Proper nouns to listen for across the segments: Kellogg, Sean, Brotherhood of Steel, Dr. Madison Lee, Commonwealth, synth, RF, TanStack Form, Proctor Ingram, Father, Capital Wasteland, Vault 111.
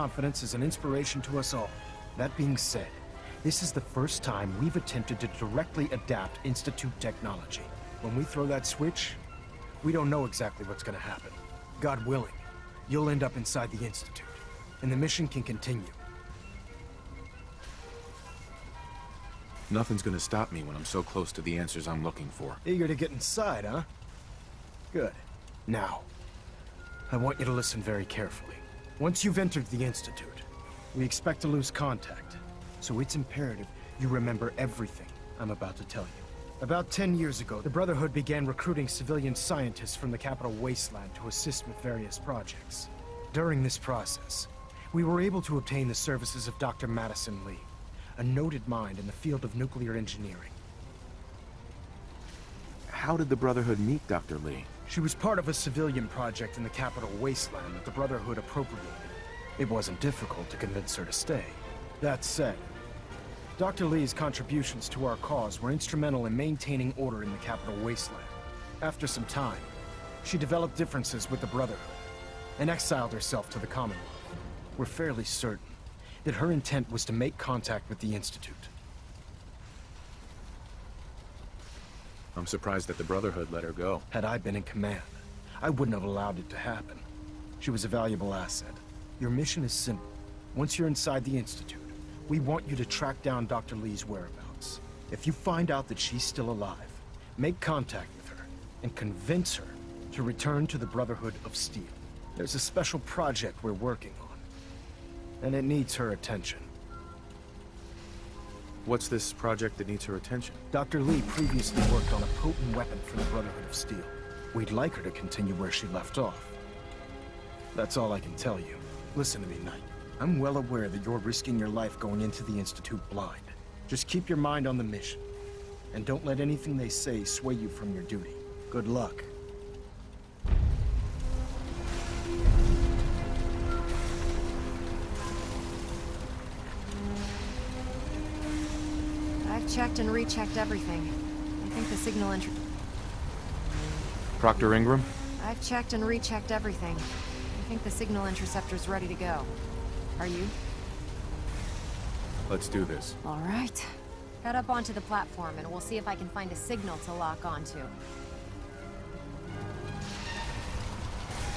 Confidence is an inspiration to us all. That being said, this is the first time we've attempted to directly adapt Institute technology. When we throw that switch, we don't know exactly what's going to happen. God willing, you'll end up inside the Institute, and the mission can continue. Nothing's going to stop me when I'm so close to the answers I'm looking for. Eager to get inside, huh? Good. Now, I want you to listen very carefully. Once you've entered the Institute, we expect to lose contact, so it's imperative you remember everything I'm about to tell you. About 10 years ago, the Brotherhood began recruiting civilian scientists from the Capital Wasteland to assist with various projects. During this process, we were able to obtain the services of Dr. Madison Lee, a noted mind in the field of nuclear engineering. How did the Brotherhood meet Dr. Lee? She was part of a civilian project in the Capital Wasteland that the Brotherhood appropriated. It wasn't difficult to convince her to stay. That said, Dr. Lee's contributions to our cause were instrumental in maintaining order in the Capital Wasteland. After some time, she developed differences with the Brotherhood and exiled herself to the Commonwealth. We're fairly certain that her intent was to make contact with the Institute. I'm surprised that the Brotherhood let her go. Had I been in command, I wouldn't have allowed it to happen. She was a valuable asset. Your mission is simple. Once you're inside the Institute, we want you to track down Dr. Lee's whereabouts. If you find out that she's still alive, make contact with her and convince her to return to the Brotherhood of Steel. There's a special project we're working on, and it needs her attention. What's this project that needs her attention? Dr. Lee previously worked on a potent weapon for the Brotherhood of Steel. We'd like her to continue where she left off. That's all I can tell you. Listen to me, Knight. I'm well aware that you're risking your life going into the Institute blind. Just keep your mind on the mission, and don't let anything they say sway you from your duty. Good luck. I've checked and rechecked everything. I think the signal Proctor Ingram? I've checked and rechecked everything. I think the signal interceptor's ready to go. Are you? Let's do this. All right. Head up onto the platform and we'll see if I can find a signal to lock onto.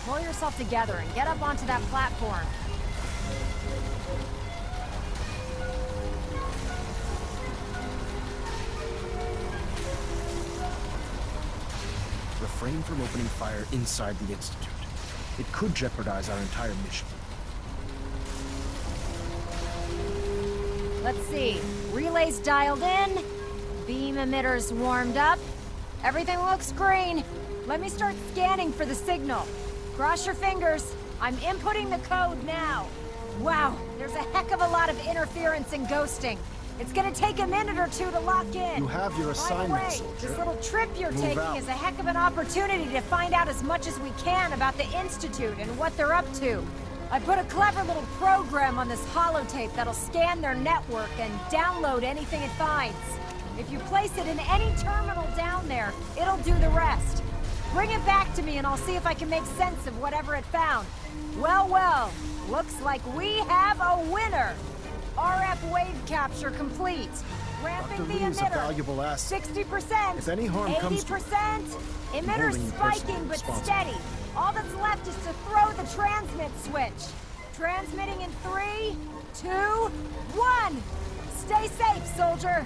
Pull yourself together and get up onto that platform. Refrain from opening fire inside the Institute. It could jeopardize our entire mission. Let's see. Relays dialed in. Beam emitters warmed up. Everything looks green. Let me start scanning for the signal. Cross your fingers. I'm inputting the code now. Wow, there's a heck of a lot of interference and ghosting. It's gonna take a minute or two to lock in. You have your assignment, by the way, this little trip you're taking is a heck of an opportunity to find out as much as we can about the Institute and what they're up to. I put a clever little program on this holotape that'll scan their network and download anything it finds. If you place it in any terminal down there, it'll do the rest. Bring it back to me and I'll see if I can make sense of whatever it found. Well, well, looks like we have a winner. RF wave capture complete. Ramping the emitter. 60%. If any harm comes to 80%. Emitter spiking but steady. All that's left is to throw the transmit switch. Transmitting in 3, 2, 1. Stay safe, soldier.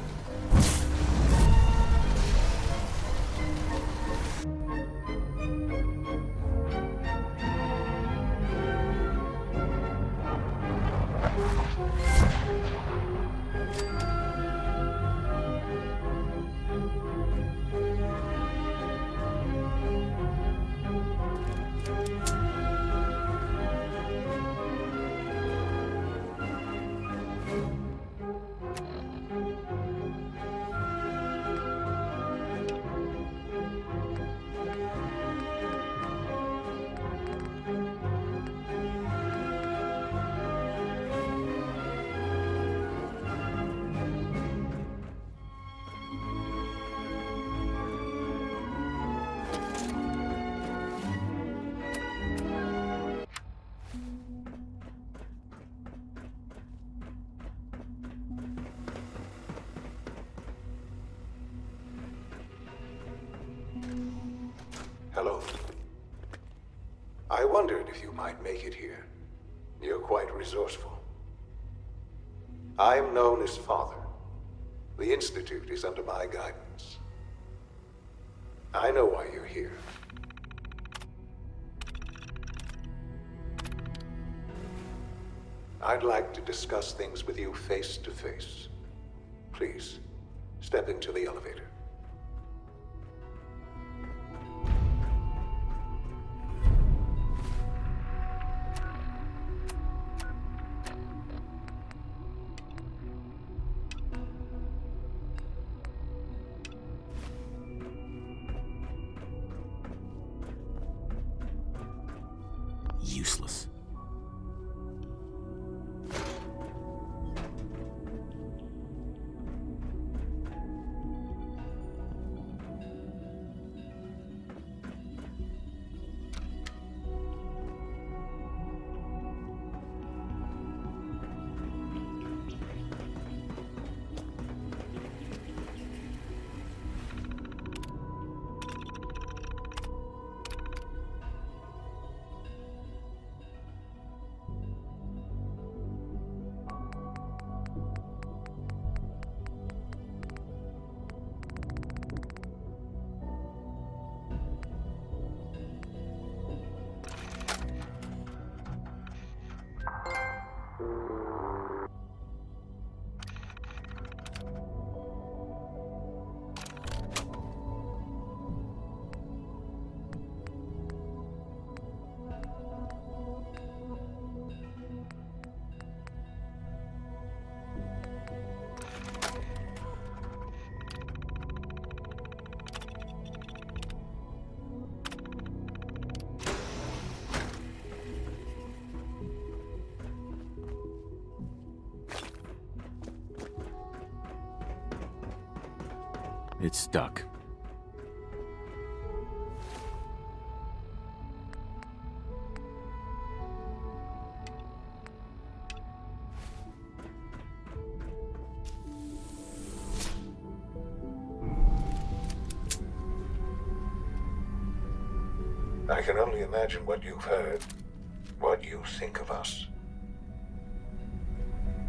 wondered if you might make it here. You're quite resourceful. I am known as Father. The Institute is under my guidance. I know why you're here. I'd like to discuss things with you face to face. Please, step into the elevator. Useless. It's stuck. I can only imagine what you've heard, what you think of us.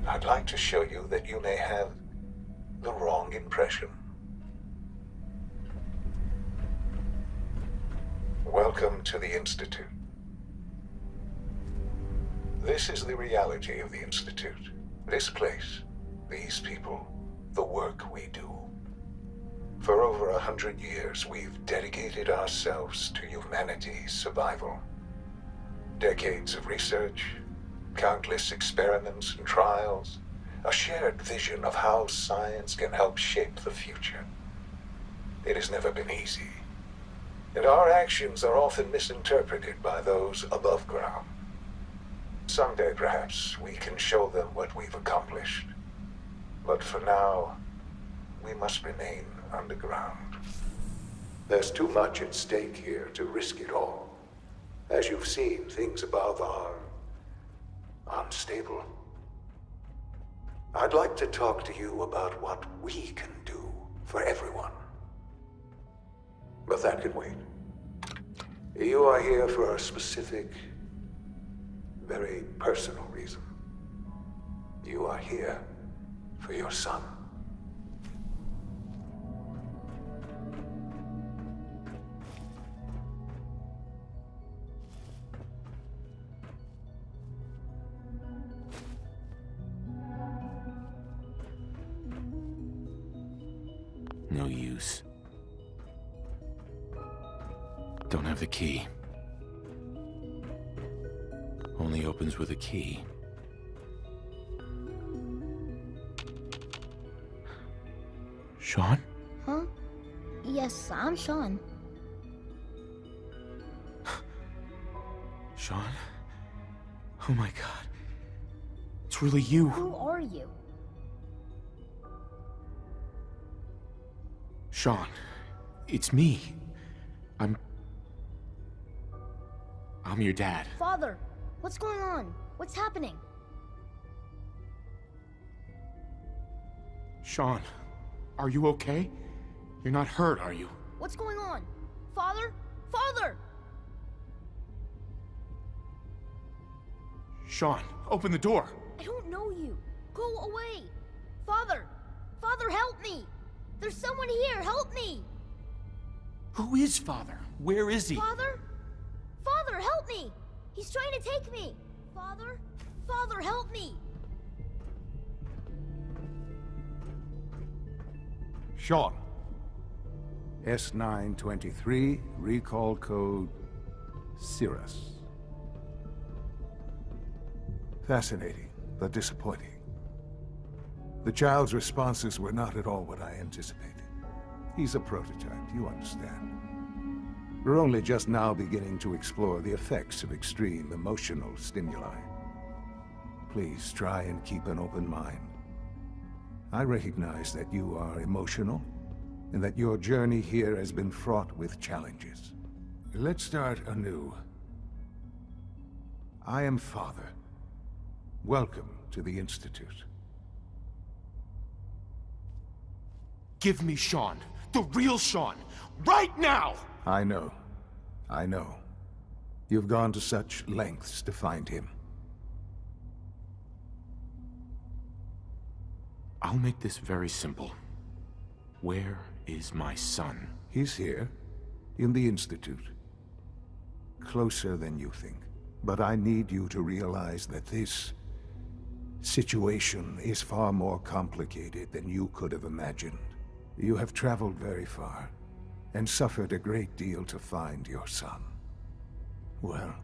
I'd like to show you that you may have the wrong impression. Welcome to the Institute. This is the reality of the Institute. This place, these people, the work we do. For over 100 years, we've dedicated ourselves to humanity's survival. Decades of research, countless experiments and trials, a shared vision of how science can help shape the future. It has never been easy. And our actions are often misinterpreted by those above ground. Someday, perhaps, we can show them what we've accomplished. But for now, we must remain underground. There's too much at stake here to risk it all. As you've seen, things above are unstable. I'd like to talk to you about what we can do for everyone. But that can wait. You are here for a specific, very personal reason. You are here for your son. No use. Don't have the key. Only opens with a key. Sean? Huh? Yes, I'm Sean. Sean? Oh my God. It's really you. Who are you? Sean, it's me. I'm your dad. Father, what's going on? What's happening? Sean, are you okay? You're not hurt, are you? What's going on? Father? Father! Sean, open the door. I don't know you. Go away. Father! Father, help me! There's someone here! Help me! Who is Father? Where is he? Father? Father, help me! He's trying to take me! Father? Father, help me! Sean. S-923, recall code Cirrus. Fascinating, but disappointing. The child's responses were not at all what I anticipated. He's a prototype, you understand. We're only just now beginning to explore the effects of extreme emotional stimuli. Please try and keep an open mind. I recognize that you are emotional, and that your journey here has been fraught with challenges. Let's start anew. I am Father. Welcome to the Institute. Give me Sean, the real Sean, right now! I know. I know. You've gone to such lengths to find him. I'll make this very simple. Where is my son? He's here, in the Institute. Closer than you think. But I need you to realize that this situation is far more complicated than you could have imagined. You have traveled very far, and suffered a great deal to find your son. Well,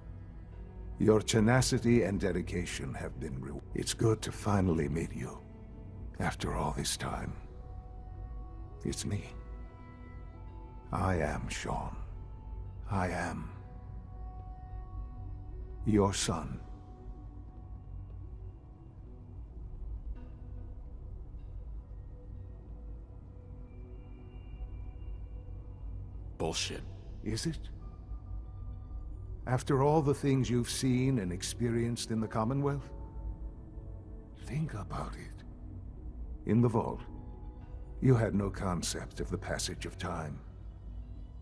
your tenacity and dedication have been rewarded. It's good to finally meet you, after all this time. It's me. I am Sean. I am your son. Bullshit. Is it? After all the things you've seen and experienced in the Commonwealth? Think about it. In the Vault, you had no concept of the passage of time.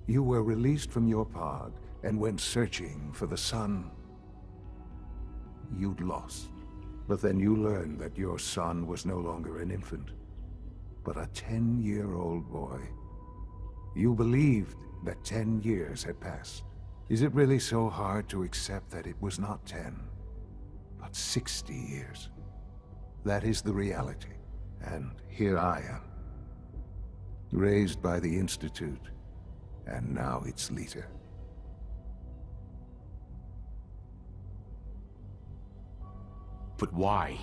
You were released from your pod and went searching for the son you'd lost. But then you learned that your son was no longer an infant, but a 10-year-old boy. You believed that 10 years had passed. Is it really so hard to accept that it was not 10, but 60 years? That is the reality, and here I am, raised by the Institute, and now its leader. But why?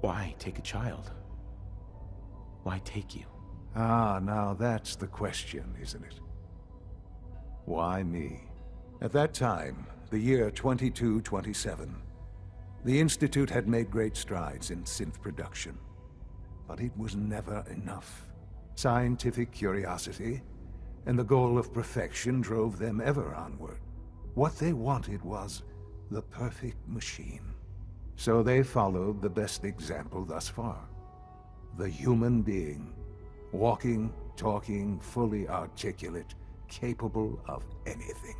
Why take a child? Why take you? Ah, now that's the question, isn't it? Why me? At that time, the year 2227, the Institute had made great strides in synth production. But it was never enough. Scientific curiosity and the goal of perfection drove them ever onward. What they wanted was the perfect machine. So they followed the best example thus far. The human being. Walking, talking, fully articulate, capable of anything.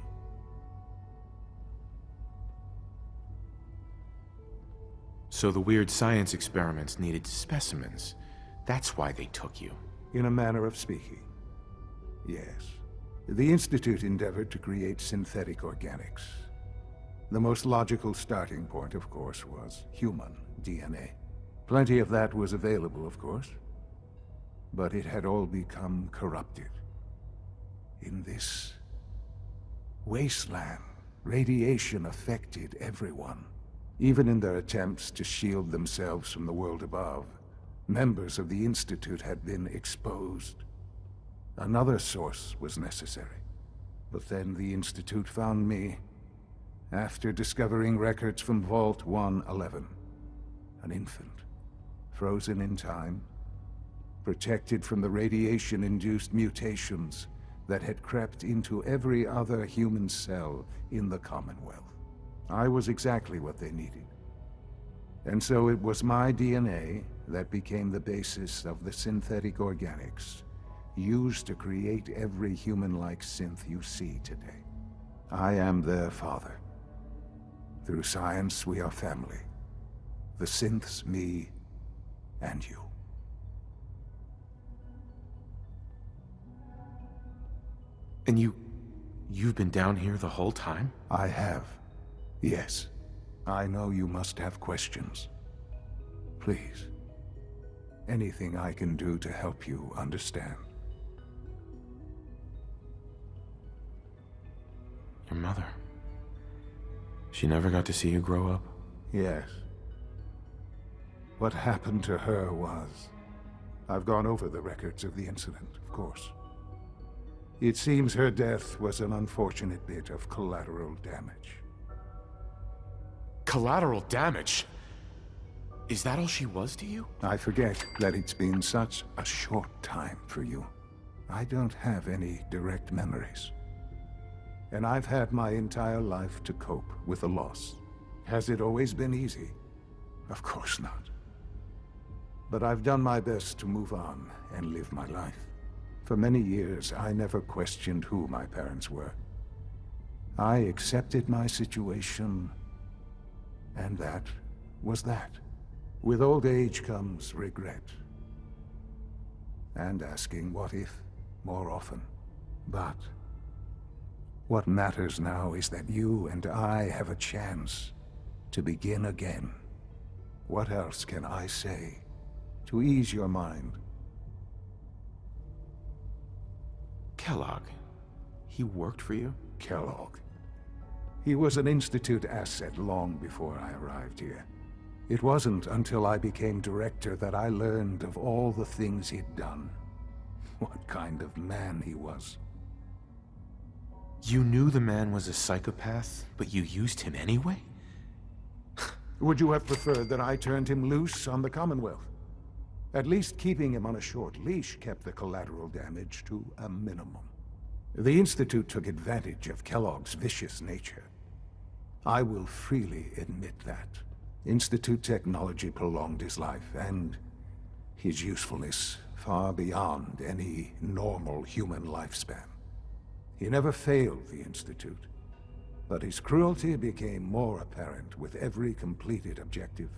So the weird science experiments needed specimens. That's why they took you. In a manner of speaking, yes. The Institute endeavored to create synthetic organics. The most logical starting point, of course, was human DNA. Plenty of that was available, of course. But it had all become corrupted. In this wasteland, radiation affected everyone. Even in their attempts to shield themselves from the world above, members of the Institute had been exposed. Another source was necessary. But then the Institute found me, after discovering records from Vault 111. An infant, frozen in time, protected from the radiation-induced mutations that had crept into every other human cell in the Commonwealth. I was exactly what they needed. And so it was my DNA that became the basis of the synthetic organics, used to create every human-like synth you see today. I am their father. Through science, we are family. The synths, me, and you. And you've been down here the whole time? I have. Yes. I know you must have questions. Please. Anything I can do to help you understand. Your mother. She never got to see you grow up? Yes. What happened to her was... I've gone over the records of the incident, of course. It seems her death was an unfortunate bit of collateral damage. Collateral damage? Is that all she was to you? I forget that it's been such a short time for you. I don't have any direct memories. And I've had my entire life to cope with the loss. Has it always been easy? Of course not. But I've done my best to move on and live my life. For many years, I never questioned who my parents were. I accepted my situation, and that was that. With old age comes regret. And asking what if more often. But what matters now is that you and I have a chance to begin again. What else can I say to ease your mind? Kellogg, he worked for you? Kellogg. He was an Institute asset long before I arrived here. It wasn't until I became director that I learned of all the things he'd done. What kind of man he was. You knew the man was a psychopath, but you used him anyway? Would you have preferred that I turned him loose on the Commonwealth? At least keeping him on a short leash kept the collateral damage to a minimum. The Institute took advantage of Kellogg's vicious nature. I will freely admit that. Institute technology prolonged his life, and his usefulness far beyond any normal human lifespan. He never failed the Institute, but his cruelty became more apparent with every completed objective.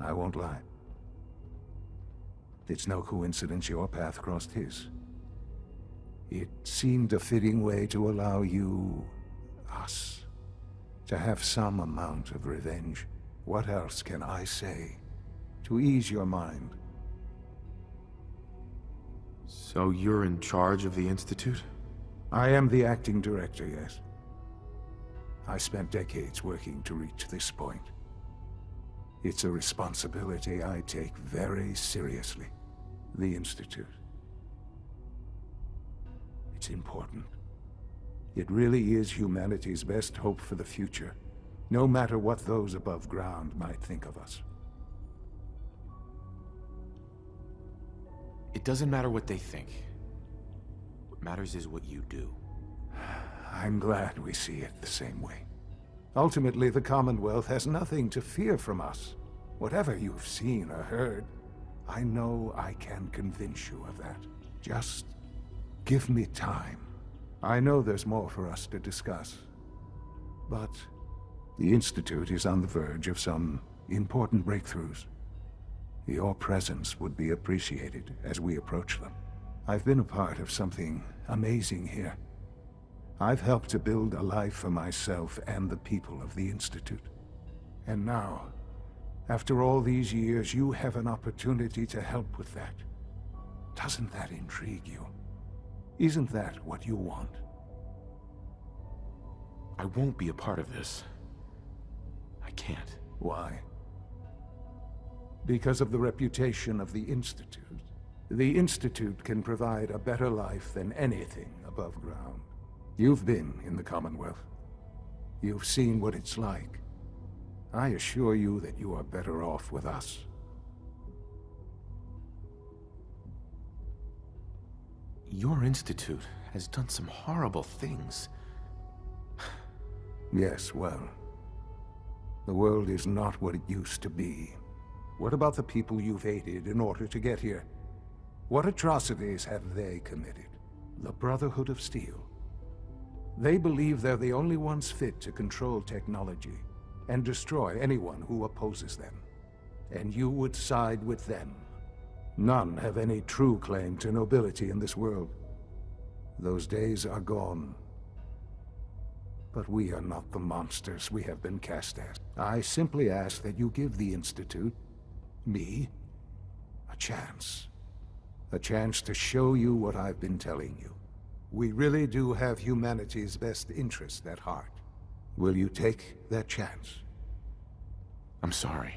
I won't lie. It's no coincidence your path crossed his. It seemed a fitting way to allow you, us, to have some amount of revenge. What else can I say to ease your mind? So you're in charge of the Institute? I am the acting director, yes. I spent decades working to reach this point. It's a responsibility I take very seriously. The Institute. It's important. It really is humanity's best hope for the future, no matter what those above ground might think of us. It doesn't matter what they think. What matters is what you do. I'm glad we see it the same way. Ultimately, the Commonwealth has nothing to fear from us. Whatever you've seen or heard, I know I can convince you of that. Just give me time. I know there's more for us to discuss, but the Institute is on the verge of some important breakthroughs. Your presence would be appreciated as we approach them. I've been a part of something amazing here. I've helped to build a life for myself and the people of the Institute. And now, after all these years, you have an opportunity to help with that. Doesn't that intrigue you? Isn't that what you want? I won't be a part of this. I can't. Why? Because of the reputation of the Institute. The Institute can provide a better life than anything above ground. You've been in the Commonwealth. You've seen what it's like. I assure you that you are better off with us. Your Institute has done some horrible things. Yes, well, the world is not what it used to be. What about the people you've aided in order to get here? What atrocities have they committed? The Brotherhood of Steel. They believe they're the only ones fit to control technology. and destroy anyone who opposes them. And you would side with them. None have any true claim to nobility in this world. Those days are gone. But we are not the monsters we have been cast as. I simply ask that you give the Institute, me, a chance. A chance to show you what I've been telling you. We really do have humanity's best interest at heart. Will you take that chance? I'm sorry.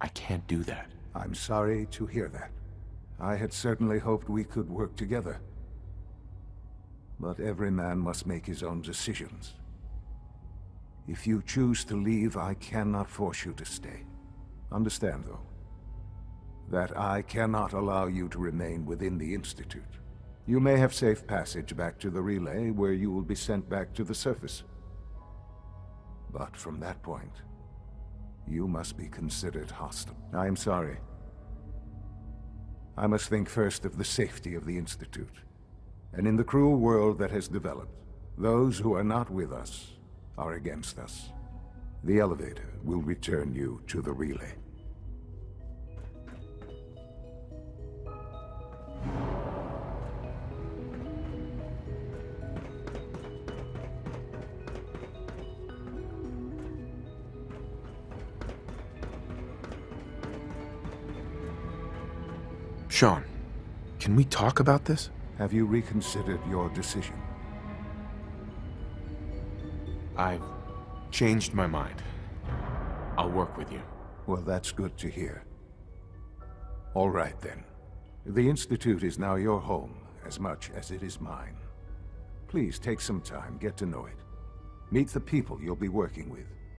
I can't do that. I'm sorry to hear that. I had certainly hoped we could work together. But every man must make his own decisions. If you choose to leave, I cannot force you to stay. Understand, though, that I cannot allow you to remain within the Institute. You may have safe passage back to the relay, where you will be sent back to the surface. But from that point, you must be considered hostile. I am sorry. I must think first of the safety of the Institute. And in the cruel world that has developed, those who are not with us are against us. The elevator will return you to the relay. Sean, can we talk about this? Have you reconsidered your decision? I've changed my mind. I'll work with you. Well, that's good to hear. All right, then. The Institute is now your home, as much as it is mine. Please take some time, get to know it. Meet the people you'll be working with.